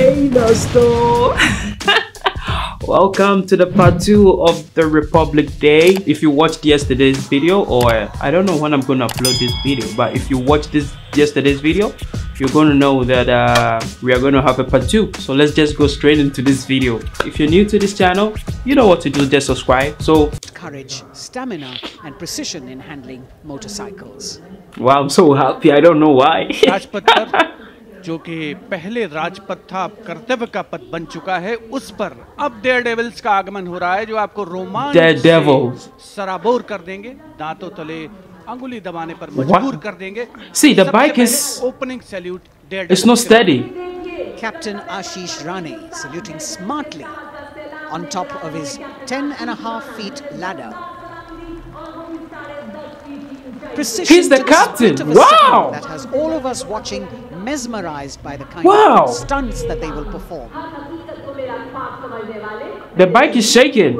Hey dosto! Welcome to the part 2 of the Republic Day. If you watched yesterday's video, or I don't know when I'm gonna upload this video, but if you watched yesterday's video, you're gonna know that we are gonna have a part 2. So let's just go straight into this video. If you're new to this channel, you know what to do, just subscribe. So courage, stamina, and precision in handling motorcycles. Wow, I'm so happy, I don't know why. जो कि पहले राजपथा कर्तव्य का पद बन चुका है, उस पर अब डेयर डेविल्स का आगमन हो रहा है जो आपको रोमांच से सराबोर कर देंगे, दांतों तले अंगुली दबाने पर मजबूर कर देंगे। See the bike is opening salute. It's not steady. Captain Ashish Rane saluting smartly on top of his 10.5 feet ladder. Precision. He's the captain. Wow. That has all of us watching mesmerized by the kind of stunts that they will perform. The bike is shaking.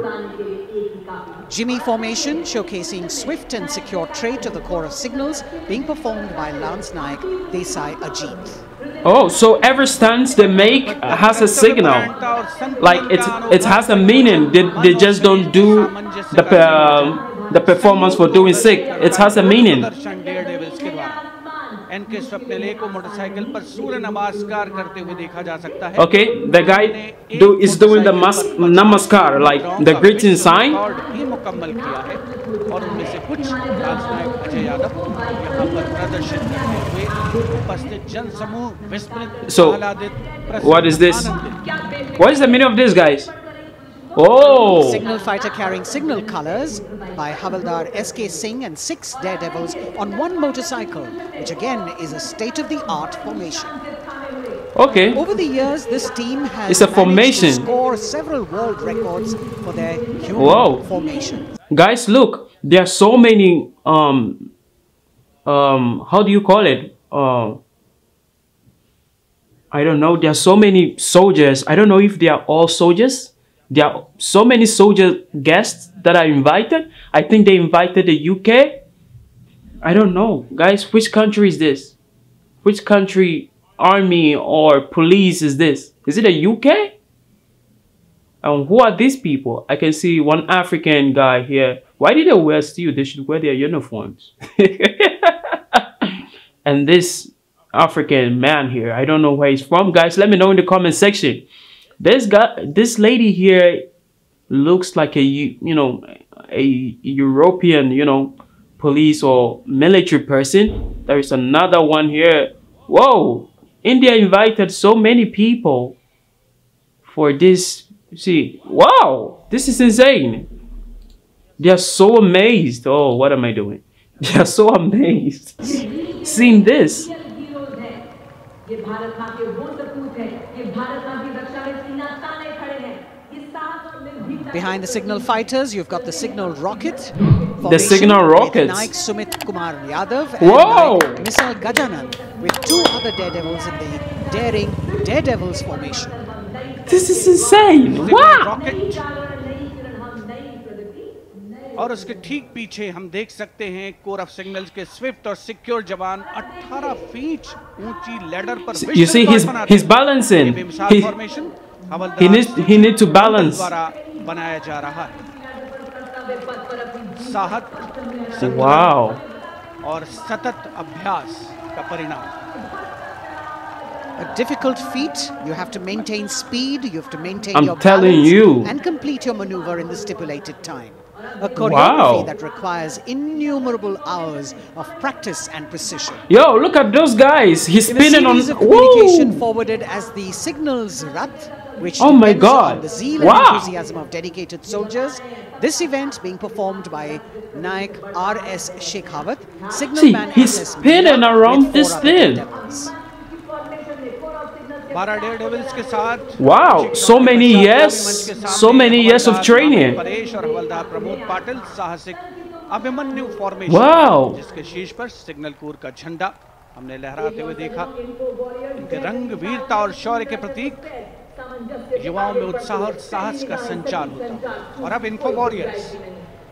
Jimmy formation showcasing swift and secure trait of the Corps of Signals being performed by Lance Naik Desai Ajit. Oh, so every stunt they make has a signal. Like it has a meaning. They just don't do the performance for doing sick. It has a meaning. Okay, the guy is doing the namaskar, like the greeting sign. So, what is this? What is the meaning of this, guys? Oh! Signal fighter carrying signal colors by Havaldar SK Singh and 6 daredevils on one motorcycle, which again is a state-of-the-art formation. Okay. Over the years, this team has scored several world records for their human formation. Guys, look, there are so many. How do you call it? I don't know. There are so many soldiers. I don't know if they are all soldiers. There are so many soldier guests that are invited. I think they invited the UK. I don't know. Guys, which country is this? Which country army or police is this? Is it the UK? And who are these people? I can see one African guy here. Why did they wear steel? They should wear their uniforms. And this African man here, I don't know where he's from. Guys, let me know in the comment section. This lady here looks like a, you know, a European, you know, police or military person. There is another one here. Whoa, India invited so many people for this. See, wow, this is insane. They are so amazed. Oh, what am I doing? They are so amazed seeing this. Behind the signal fighters, you've got the signal rocket. The signal rockets. Naik Sumit Kumar Yadav and Naik Missile Gajanan with 2 other daredevils in the daring daredevils formation. This is insane! Wow! और उसके ठीक पीछे हम देख सकते हैं core of signals के swift और सिक्योर जवान 18 फीट ऊंची लैडर पर you see his balancing he need to balance द्वारा बनाया जा रहा है साहस वाओ और सतत अभ्यास का परिणाम. A difficult feat. You have to maintain speed, you have to maintain your balance and complete your maneuver in the stipulated time. A choreography that requires innumerable hours of practice and precision. Yo, look at those guys. He's spinning on the communication forwarded as the signals rath, which depends on the zeal and enthusiasm of dedicated soldiers. This event being performed by Naik R.S. Sheikhawat, signalman. See, he's spinning around this thing. Wow, so many years of training. Wow.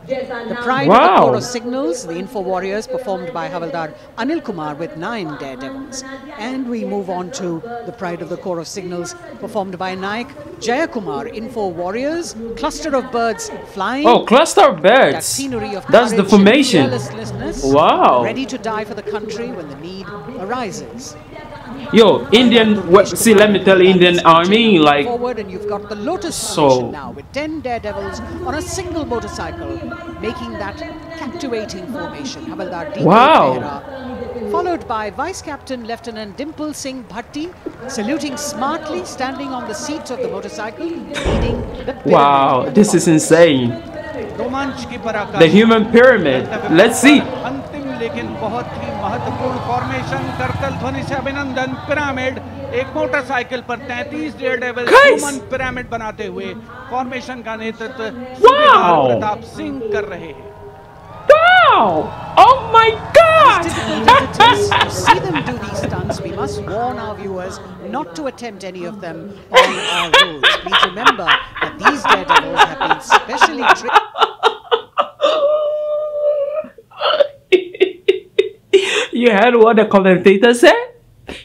The pride of the Corps of Signals, the Info Warriors, performed by Havaldar Anil Kumar with 9 daredevils. And we move on to the pride of the Corps of Signals, performed by Naik Jayakumar, Info Warriors, Cluster of Birds Flying. Oh, Cluster of Birds. Of that's the formation. Wow. Ready to die for the country when the need arises. Yo, Indian, see, let me tell Indian army, like, forward, and you've got the Lotus formation now with 10 daredevils on a single motorcycle, making that captivating formation. Havaldar followed by Vice Captain Lieutenant Dimple Singh Bhati, saluting smartly, standing on the seat of the motorcycle, leading the Wow, this is insane. The human pyramid. Let's see. लेकिन बहुत ही महत्वपूर्ण formation दर्गल ध्वनिस अभिनंदन pyramid एक motorcycle पर 33 Daredevils human pyramid बनाते हुए formation का नेतृत्व सुबेदार प्रताप सिंह कर रहे हैं। Oh my God! To see them do these stunts, we must warn our viewers not to attempt any of them on our roads. Please remember that these daredevils have been specially trained. You heard what the commentator said?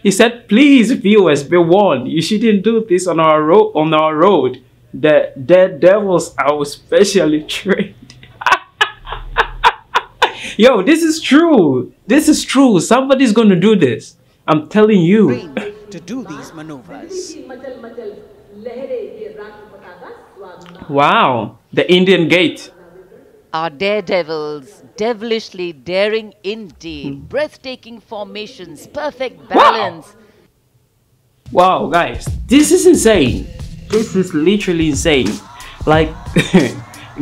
He said, please viewers, be warned, you shouldn't do this on our road. The daredevils are specially trained. Yo, this is true. This is true. Somebody's going to do this. I'm telling you. To do these maneuvers. Wow. The Indian gate. Our daredevils, devilishly daring indeed, breathtaking formations, perfect balance. Wow, guys, this is insane. This is literally insane. Like,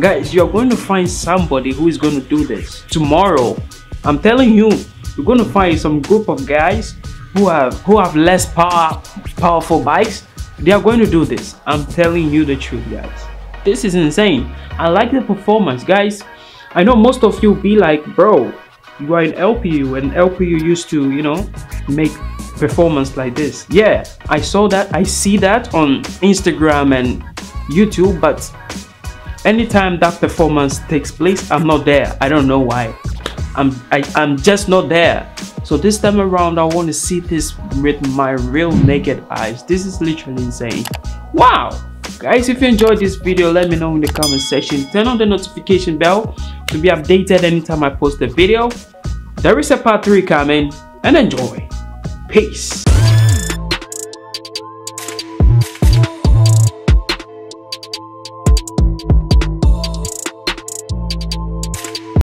guys, you're going to find somebody who is going to do this tomorrow. I'm telling you, you're going to find some group of guys who have less powerful bikes. They are going to do this. I'm telling you the truth, guys. This is insane. I like the performance, guys. I know most of you be like, bro, you are in LPU and LPU used to, you know, make performance like this. Yeah, I saw that. I see that on Instagram and YouTube, but anytime that performance takes place, I'm not there. I don't know why. I'm just not there. So this time around, I want to see this with my real naked eyes. This is literally insane. Wow. Guys, if you enjoyed this video, let me know in the comment section. Turn on the notification bell to be updated anytime I post a video. There is a part 3 coming, and enjoy. Peace.